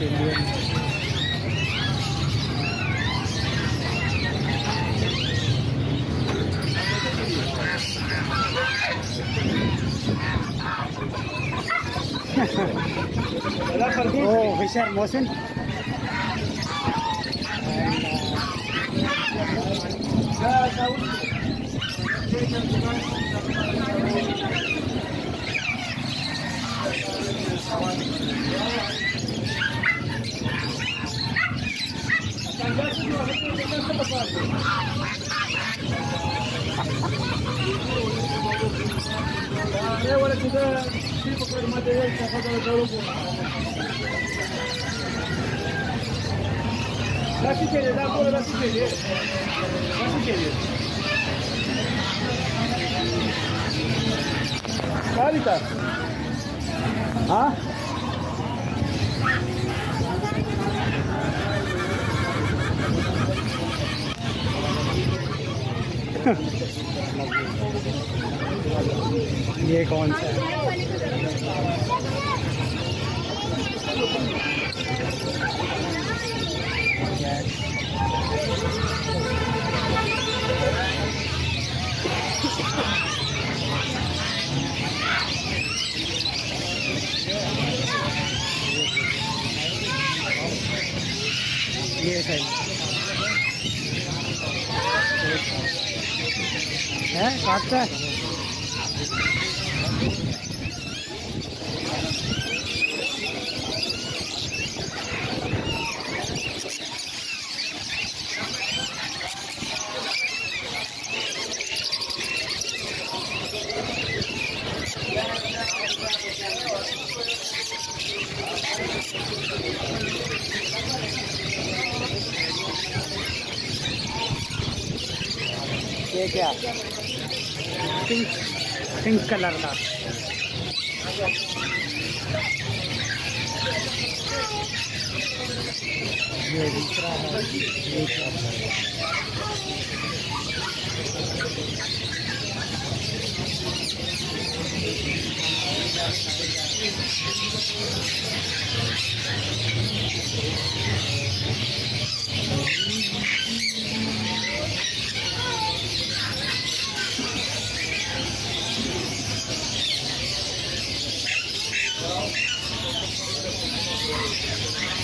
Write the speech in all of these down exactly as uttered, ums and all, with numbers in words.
के लिए। Oh, we share motion. हाँ ये कौन सा ये सही है काटता है ये क्या पिंक पिंक कलर का ये दूसरा है ये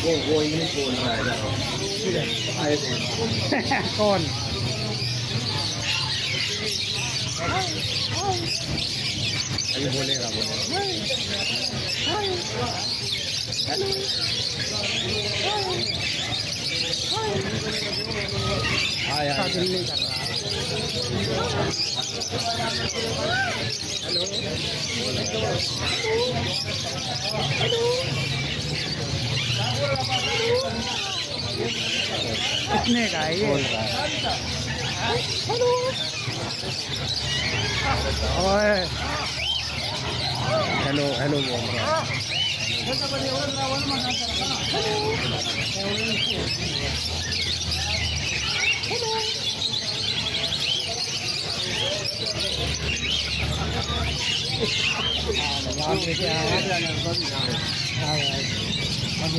वो वो इंग्लिश बोल रहा है ठीक है आए कौन अभी बोलेगा बोलेगा हाय हाय नहीं कर रहा हेलो कितने का है ये हेलो ओए हेलो हेलो बोल रहा है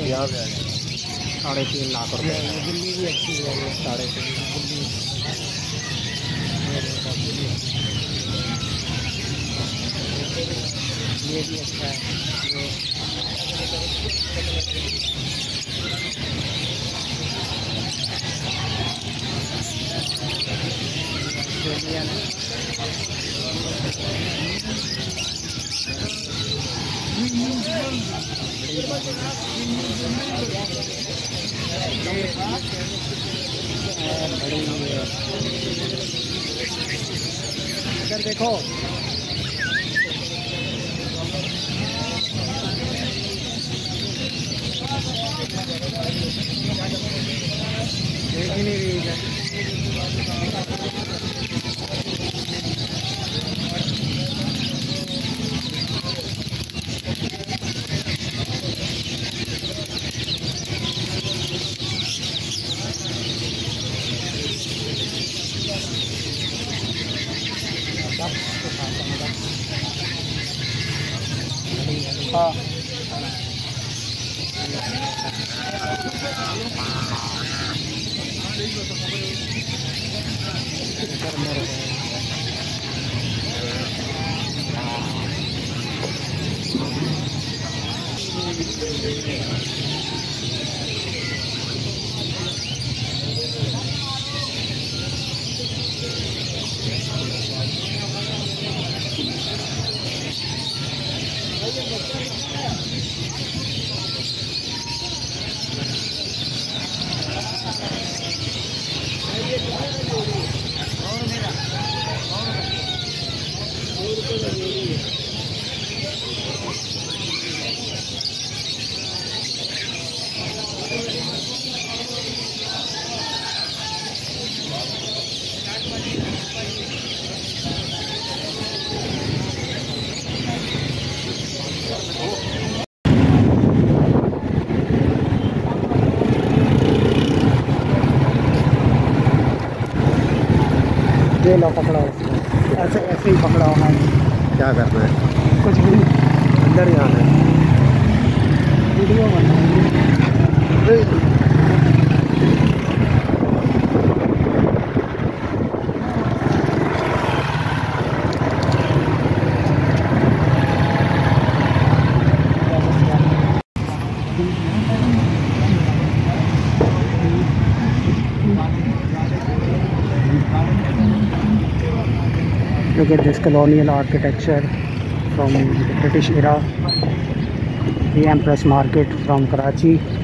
यहाँ पे साढ़े तीन लाख रुपये दिल्ली भी अच्छी है ये साढ़े तीन दिल्ली ये भी अच्छा है ये इधर देखो देखी नहीं रही हाँ लो पकड़ा ऐसे ऐसे ही पकड़ा होना है, क्या करना है कुछ भी अंदर यहाँ है वीडियो बनाएंगे। Look at this colonial architecture from the British era. The Empress Market from Karachi.